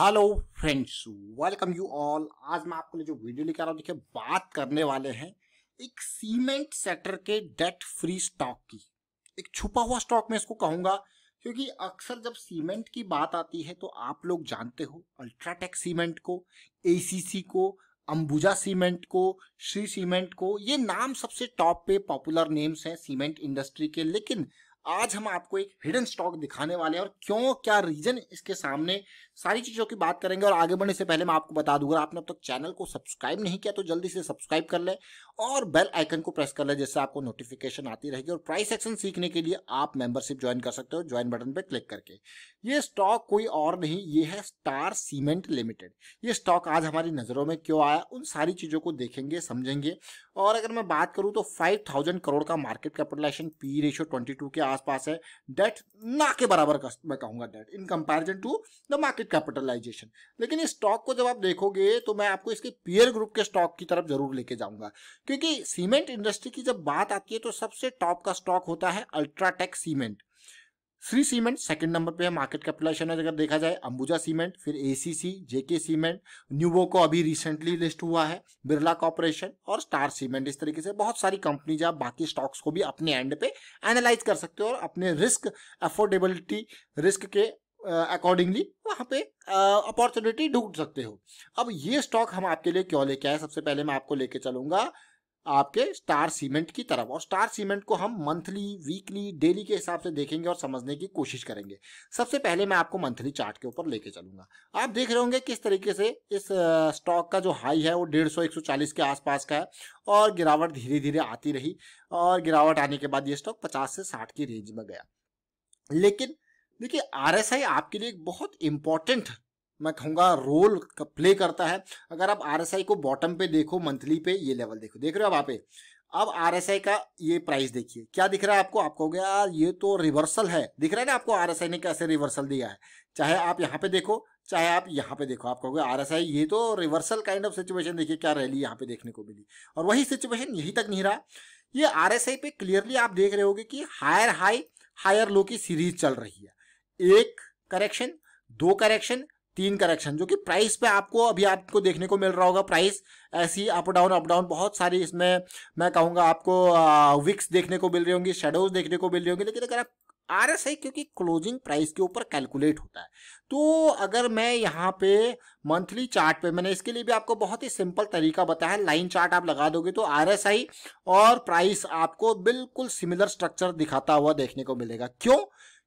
Hello friends, welcome you all. आज मैं आपको जो वीडियो लेकर आ रहा हूँ, देखिए बात करने वाले हैं एक सीमेंट सेक्टर के डेट फ्री स्टॉक की, एक छुपा हुआ स्टॉक मैं इसको कहूँगा, क्योंकि अक्सर जब सीमेंट की बात आती है तो आप लोग जानते हो अल्ट्राटेक सीमेंट को, एसीसी को, अंबुजा सीमेंट को, श्री सीमेंट को, ये नाम सबसे टॉप पे पॉपुलर नेम्स हैं सीमेंट इंडस्ट्री के। लेकिन आज हम आपको एक हिडन स्टॉक दिखाने वाले हैं और क्यों, क्या रीजन इसके सामने, सारी चीज़ों की बात करेंगे। और आगे बढ़ने से पहले मैं आपको बता दूंगा, आपने अब तक चैनल को सब्सक्राइब नहीं किया तो जल्दी से सब्सक्राइब कर लें और बेल आइकन को प्रेस कर लें, जिससे आपको नोटिफिकेशन आती रहेगी। और प्राइस एक्शन सीखने के लिए आप मेंबरशिप ज्वाइन कर सकते हो, ज्वाइन बटन पर क्लिक करके। ये स्टॉक कोई और नहीं, ये है स्टार सीमेंट लिमिटेड। ये स्टॉक आज हमारी नज़रों में क्यों आया, उन सारी चीज़ों को देखेंगे, समझेंगे। और अगर मैं बात करूँ तो 5000 करोड़ का मार्केट कैपिटलाइजेशन, पी रेशियो 22 के आसपास है, डेट ना के बराबर का मैं कहूंगा, debt in comparison to the market capitalization. लेकिन इस स्टॉक को जब आप देखोगे तो मैं आपको इसके पीयर ग्रुप के स्टॉक की तरफ जरूर लेके जाऊंगा, क्योंकि सीमेंट इंडस्ट्री की जब बात आती है तो सबसे टॉप का स्टॉक होता है UltraTech cement. Shree cement second number पे है, मार्केट कैपिटलाइजेशन अगर देखा जाए, अंबुजा सीमेंट, फिर एसीसी, जेके सीमेंट, न्यूवो को अभी रिसेंटली लिस्ट हुआ है, बिरला कॉर्पोरेशन और स्टार सीमेंट। इस तरीके से बहुत सारी कंपनीज, आप बाकी स्टॉक्स को भी अपने एंड पे एनालाइज कर सकते हो और अपने रिस्क, अफोर्डेबिलिटी, रिस्क के अकॉर्डिंगली वहाँ पे अपॉर्चुनिटी ढूंढ सकते हो। अब ये स्टॉक हम आपके लिए क्यों लेके आए, सबसे पहले मैं आपको लेके चलूंगा आपके स्टार सीमेंट की तरफ। और स्टार सीमेंट को हम मंथली, वीकली, डेली के हिसाब से देखेंगे और समझने की कोशिश करेंगे। सबसे पहले मैं आपको मंथली चार्ट के ऊपर लेके चलूंगा। आप देख रहे होंगे किस तरीके से इस स्टॉक का जो हाई है वो 150-140 के आसपास का है और गिरावट धीरे धीरे आती रही, और गिरावट आने के बाद ये स्टॉक 50 से 60 की रेंज में गया। लेकिन देखिए, RSI आपके लिए एक बहुत इंपॉर्टेंट, मैं कहूँगा, रोल प्ले करता है। अगर आप RSI को बॉटम पे देखो, मंथली पे ये लेवल देखो, देख रहे हो आप पे, अब RSI का ये प्राइस देखिए, क्या दिख रहा है आपको, आपको हो गया ये तो रिवर्सल है, दिख रहा है ना आपको RSI ने कैसे रिवर्सल दिया है। चाहे आप यहाँ पे देखो, चाहे आप यहाँ पे देखो, आपको हो गया RSI, ये तो रिवर्सल काइंड ऑफ सिचुएशन। देखिए क्या रैली यहाँ पे देखने को मिली, और वही सिचुएशन यहीं तक नहीं रहा। ये RSI पे क्लियरली आप देख रहे होगे कि हायर हाई, हायर लो की सीरीज चल रही है। एक करेक्शन, दो करेक्शन, तीन करेक्शन, जो कि प्राइस पे आपको अभी आपको देखने को मिल रहा होगा। प्राइस ऐसी अप डाउन, अप डाउन, बहुत सारी इसमें मैं कहूँगा आपको विक्स देखने को मिल रही होंगी, शेडोज देखने को मिल रही होंगी। लेकिन अगर आप RSI, क्योंकि क्लोजिंग प्राइस के ऊपर कैलकुलेट होता है, तो अगर मैं यहाँ पे मंथली चार्ट पे, मैंने इसके लिए भी आपको बहुत ही सिंपल तरीका बताया, लाइन चार्ट आप लगा दोगे तो RSI और प्राइस आपको बिल्कुल सिमिलर स्ट्रक्चर दिखाता हुआ देखने को मिलेगा। क्यों?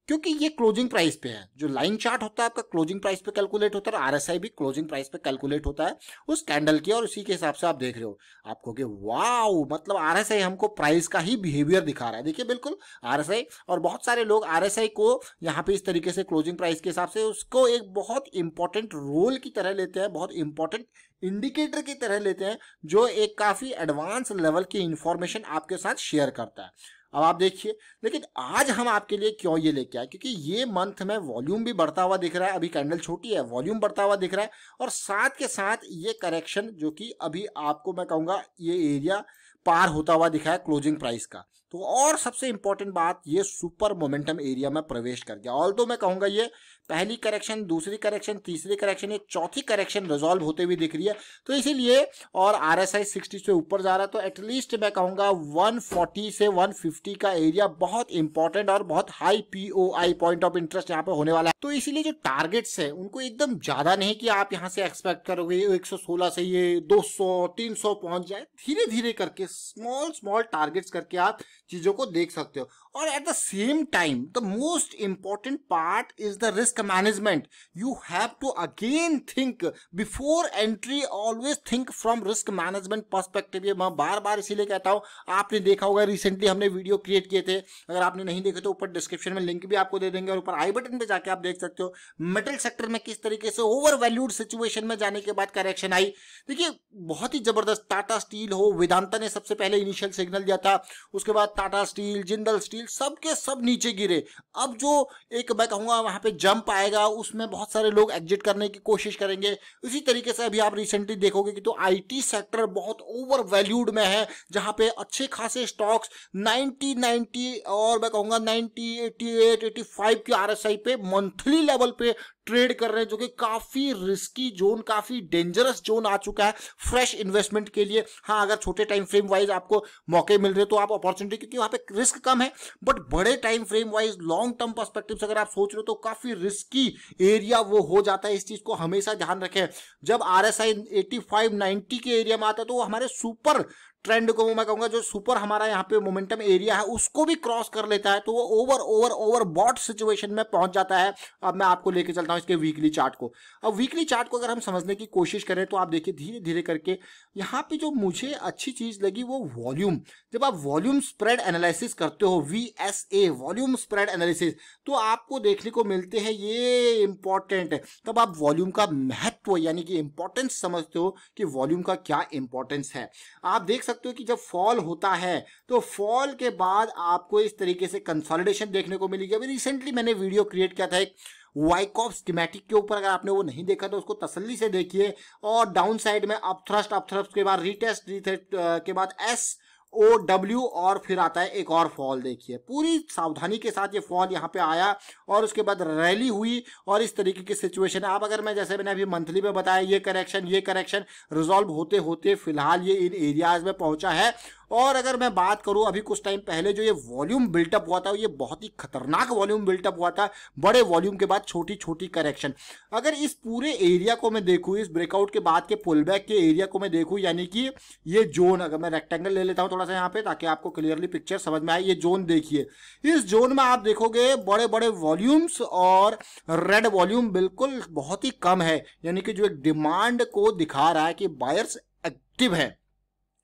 क्योंकि ये क्लोजिंग प्राइस पे है। जो लाइन चार्ट होता है आपका क्लोजिंग प्राइस पे कैलकुलेट होता है, RSI भी क्लोजिंग प्राइस पे कैलकुलेट होता है उस कैंडल के, और उसी के हिसाब से आप देख रहे हो, आपको कि वाओ, मतलब RSI हमको प्राइस का ही बिहेवियर दिखा रहा है। देखिए बिल्कुल RSI, और बहुत सारे लोग RSI को यहाँ पे इस तरीके से क्लोजिंग प्राइस के हिसाब से उसको एक बहुत इंपॉर्टेंट रोल की तरह लेते हैं, बहुत इंपॉर्टेंट इंडिकेटर की तरह लेते हैं, जो एक काफ़ी एडवांस लेवल की इंफॉर्मेशन आपके साथ शेयर करता है। अब आप देखिए, लेकिन आज हम आपके लिए क्यों ये लेके आए, क्योंकि ये मंथ में वॉल्यूम भी बढ़ता हुआ दिख रहा है। अभी कैंडल छोटी है, वॉल्यूम बढ़ता हुआ दिख रहा है, और साथ के साथ ये करेक्शन, जो कि अभी आपको मैं कहूँगा ये एरिया पार होता हुआ दिखा है क्लोजिंग प्राइस का। तो और सबसे इंपॉर्टेंट बात, ये सुपर मोमेंटम एरिया में प्रवेश कर गया। ऑल्दो मैं कहूँगा ये पहली करेक्शन, दूसरी करेक्शन, तीसरी करेक्शन, ये चौथी करेक्शन रिजॉल्व होते हुए दिख रही है। तो इसीलिए, और RSI 60 से ऊपर जा रहा है, तो एटलीस्ट मैं कहूँगा 140 से 150 का एरिया बहुत इंपॉर्टेंट और बहुत high POI, point of interest यहाँ पे होने वाला है। तो इसीलिए जो टारगेट्स है उनको एकदम ज्यादा नहीं कि आप यहाँ से एक्सपेक्ट करोगे 116 से ये 200-300 पहुंच जाए। धीरे धीरे करके स्मॉल स्मॉल टारगेट्स करके आप चीजों को देख सकते हो। और at the same time the most important part is the risk management. You have to again think before entry, always think from risk management perspective. ये मैं बार बार इसीलिए कहता हूँ, आपने देखा होगा रिसेंटली हमने वीडियो क्रिएट किए थे, अगर आपने नहीं देखे तो ऊपर डिस्क्रिप्शन में लिंक भी आपको दे देंगे और ऊपर आई बटन पे जाके आप देख सकते हो मेटल सेक्टर में किस तरीके से ओवर वैल्यूड सिचुएशन में जाने के बाद करेक्शन आई। देखिए बहुत ही जबरदस्त, टाटा स्टील हो, वेदांता ने सबसे पहले इनिशियल सिग्नल दिया था, उसके बाद टाटा स्टील, जिंदल स्टील, सब के सब नीचे गिरे। अब जो एक मैं कहूँगा वहाँ पे जंप आएगा, उसमें बहुत सारे लोग एग्जिट करने की कोशिश करेंगे। इसी तरीके से अभी आप रिसेंटली देखोगे कि तो IT सेक्टर बहुत ओवर वैल्यूड में है, जहाँ पे अच्छे खासे स्टॉक्स 90 और मैं कहूँगा 90, 88, 85 के RSI पे मंथली लेवल पे ट्रेड कर रहे हैं, जो कि काफी रिस्की जोन, काफी डेंजरस जोन आ चुका है फ्रेश इन्वेस्टमेंट के लिए। हाँ, अगर छोटे टाइम फ्रेम वाइज आपको मौके मिल रहे तो आप अपॉर्चुनिटी, क्योंकि वहां पे रिस्क कम है, बट बड़े time frame wise long term perspective से अगर आप सोच रहे हो तो काफी रिस्की एरिया वो हो जाता है। इस चीज को हमेशा ध्यान रखें। जब RSI 85-90 के एरिया में आता है तो हमारे सुपर ट्रेंड को, मैं कहूंगा जो सुपर हमारा यहाँ पे मोमेंटम एरिया है, उसको भी क्रॉस कर लेता है तो वो ओवरबॉट सिचुएशन में पहुंच जाता है। अब मैं आपको लेके चलता हूँ इसके वीकली चार्ट को। अब वीकली चार्ट को अगर हम समझने की कोशिश करें तो आप देखिए धीरे धीरे करके यहाँ पे जो मुझे अच्छी चीज लगी वो वॉल्यूम। जब आप वॉल्यूम स्प्रेड एनालिसिस करते हो, VSA वॉल्यूम स्प्रेड एनालिसिस, तो आपको देखने को मिलते हैं, ये इंपॉर्टेंट है। तब आप वॉल्यूम का महत्व यानी कि इंपॉर्टेंस समझते हो कि वॉल्यूम का क्या इंपॉर्टेंस है। आप देख तो कि जब फॉल होता है तो फॉल के बाद आपको इस तरीके से कंसोलिडेशन देखने को मिलेगी। अभी रिसेंटली मैंने वीडियो क्रिएट किया था एक वाइकॉप स्कीमेटिक के ऊपर, अगर आपने वो नहीं देखा तो उसको तसल्ली से देखिए। और डाउन साइड में अपथ्रस्ट के बाद रीटेस्ट, रीटेस्ट के बाद SOW और फिर आता है एक और फॉल। देखिए पूरी सावधानी के साथ ये फॉल यहाँ पे आया और उसके बाद रैली हुई और इस तरीके की सिचुएशन है। आप अगर मैं जैसे मैंने अभी मंथली में बताया, ये करेक्शन रिजॉल्व होते होते फिलहाल ये इन एरियाज में पहुंचा है। और अगर मैं बात करूं अभी कुछ टाइम पहले जो ये वॉल्यूम बिल्टअप हुआ था, ये बहुत ही खतरनाक वॉल्यूम बिल्टअप हुआ था, बड़े वॉल्यूम के बाद छोटी छोटी करेक्शन। अगर इस पूरे एरिया को मैं देखूं, इस ब्रेकआउट के बाद के पुलबैक के एरिया को मैं देखूं, यानी कि ये जोन, अगर मैं रेक्टेंगल ले लेता हूं थोड़ा सा यहाँ पे ताकि आपको क्लियरली पिक्चर समझ में आए, ये जोन देखिए। इस जोन में आप देखोगे बड़े बड़े वॉल्यूम्स और रेड वॉल्यूम बिल्कुल बहुत ही कम है, यानी कि जो एक डिमांड को दिखा रहा है कि बायर्स एक्टिव है।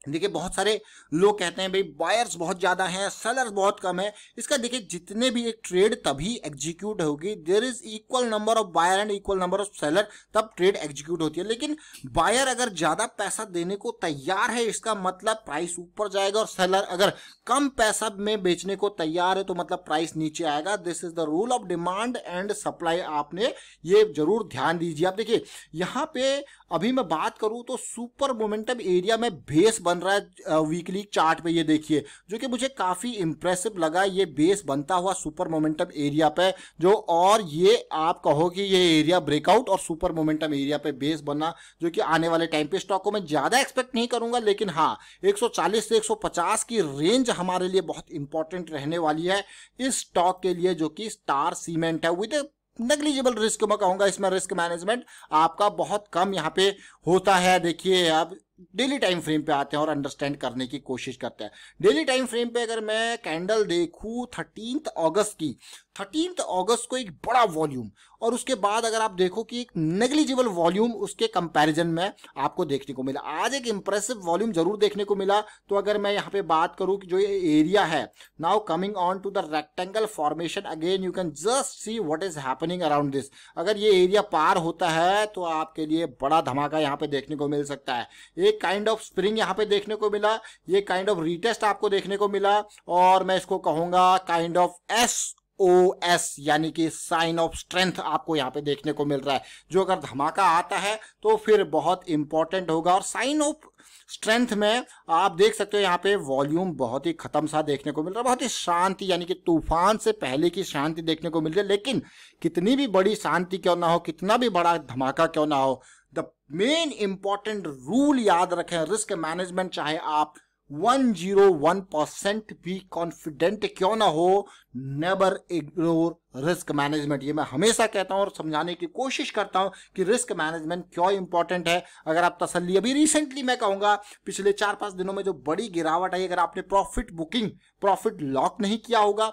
देखिए बहुत सारे लोग कहते हैं भाई बायर्स बहुत ज़्यादा हैं, सेलर्स बहुत कम है। इसका देखिए जितने भी एक ट्रेड तभी एग्जीक्यूट होगी, there is equal number of buyer and equal number of seller, तब ट्रेड एग्जीक्यूट होती है। लेकिन बायर अगर ज़्यादा पैसा देने को तैयार है इसका मतलब प्राइस ऊपर जाएगा, और सेलर अगर कम पैसा में बेचने को तैयार है तो मतलब प्राइस नीचे आएगा। This is the rule of demand and supply, आपने ये जरूर ध्यान दीजिए। आप देखिए यहाँ पे अभी मैं बात करूँ तो सुपर मोमेंटम एरिया में बेस बन रहा है वीकली चार्ट पे, ये देखिए, जो कि मुझे काफी इंप्रेसिव लगा। ये बेस बनता हुआ सुपर मोमेंटम एरिया पे जो, और ये आप कहो कि ये एरिया ब्रेकआउट और सुपर मोमेंटम एरिया पे बेस बनना, जो कि आने वाले टाइम पे स्टॉक को मैं ज्यादा एक्सपेक्ट नहीं करूंगा, लेकिन हाँ 140 से 150 की रेंज हमारे लिए बहुत इंपॉर्टेंट रहने वाली है इस स्टॉक के लिए, जो कि स्टार सीमेंट है। विद नेग्लिजिबल रिस्क मैं कहूंगा, इसमें रिस्क मैनेजमेंट आपका बहुत कम यहाँ पे होता है। देखिए अब डेली टाइम फ्रेम पे आते हैं और अंडरस्टैंड करने की कोशिश करते हैं। डेली टाइम फ्रेम पे अगर मैं कैंडल देखूं 13 अगस्त की, 13 अगस्त को एक बड़ा वॉल्यूम और उसके बाद अगर आप देखो कि एक नेग्लिजिबल वॉल्यूम उसके कंपैरिजन में आपको देखने को मिला। आज एक इंप्रेसिव वॉल्यूम जरूर देखने को मिला। तो अगर मैं यहाँ पे बात करूँ कि जो ये एरिया है, now coming on to the rectangle formation, again you can just see what is happening around this. अगर ये एरिया पार होता है तो आपके लिए बड़ा धमाका यहाँ पे देखने को मिल सकता है। एक काइंड ऑफ स्प्रिंग यहाँ पे देखने को मिला, ये काइंड ऑफ रीटेस्ट आपको देखने को मिला, और मैं इसको कहूंगा काइंड ऑफ SOS यानी कि साइन ऑफ स्ट्रेंथ आपको यहाँ पे देखने को मिल रहा है, जो अगर धमाका आता है तो फिर बहुत इंपॉर्टेंट होगा। और साइन ऑफ स्ट्रेंथ में आप देख सकते हो यहाँ पे वॉल्यूम बहुत ही खत्म सा देखने को मिल रहा है, बहुत ही शांति, यानी कि तूफान से पहले की शांति देखने को मिल रही है। लेकिन कितनी भी बड़ी शांति क्यों ना हो, कितना भी बड़ा धमाका क्यों ना हो, द मेन इंपॉर्टेंट रूल याद रखें, रिस्क मैनेजमेंट। चाहे आप 101% भी कॉन्फिडेंट क्यों ना हो, नेवर इग्नोर रिस्क मैनेजमेंट। ये मैं हमेशा कहता हूँ और समझाने की कोशिश करता हूँ कि रिस्क मैनेजमेंट क्यों इंपॉर्टेंट है। अगर आप तसल्ली, अभी रिसेंटली मैं कहूँगा पिछले 4-5 दिनों में जो बड़ी गिरावट आई, अगर आपने प्रॉफिट बुकिंग, प्रॉफिट लॉक नहीं किया होगा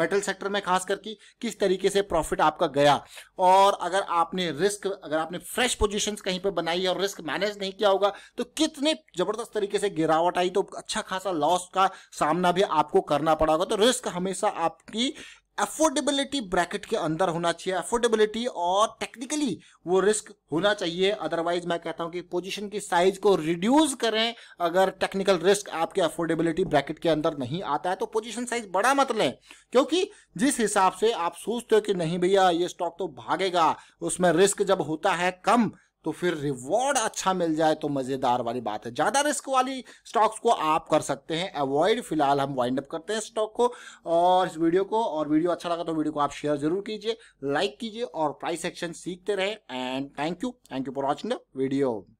मेटल सेक्टर में खास करके, किस तरीके से प्रॉफिट आपका गया, और अगर आपने रिस्क, अगर आपने फ्रेश पोजीशंस कहीं पे बनाई और रिस्क मैनेज नहीं किया होगा तो कितने जबरदस्त तरीके से गिरावट आई, तो अच्छा खासा लॉस का सामना भी आपको करना पड़ा होगा। तो रिस्क हमेशा आपकी अफोर्डेबिलिटी ब्रैकेट के अंदर होना चाहिए, अफोर्डेबिलिटी और टेक्निकली वो रिस्क होना चाहिए। अदरवाइज मैं कहता हूं कि पोजीशन की साइज को रिड्यूस करें। अगर टेक्निकल रिस्क आपके अफोर्डेबिलिटी ब्रैकेट के अंदर नहीं आता है तो पोजीशन साइज बड़ा मत लें, क्योंकि जिस हिसाब से आप सोचते हो कि नहीं भैया ये स्टॉक तो भागेगा, उसमें रिस्क जब होता है कम तो फिर रिवॉर्ड अच्छा मिल जाए तो मजेदार वाली बात है। ज्यादा रिस्क वाली स्टॉक्स को आप कर सकते हैं अवॉइड। फिलहाल हम वाइंड अप करते हैं स्टॉक को और इस वीडियो को, और वीडियो अच्छा लगा तो वीडियो को आप शेयर जरूर कीजिए, लाइक कीजिए और प्राइस एक्शन सीखते रहें। And thank you for watching the video.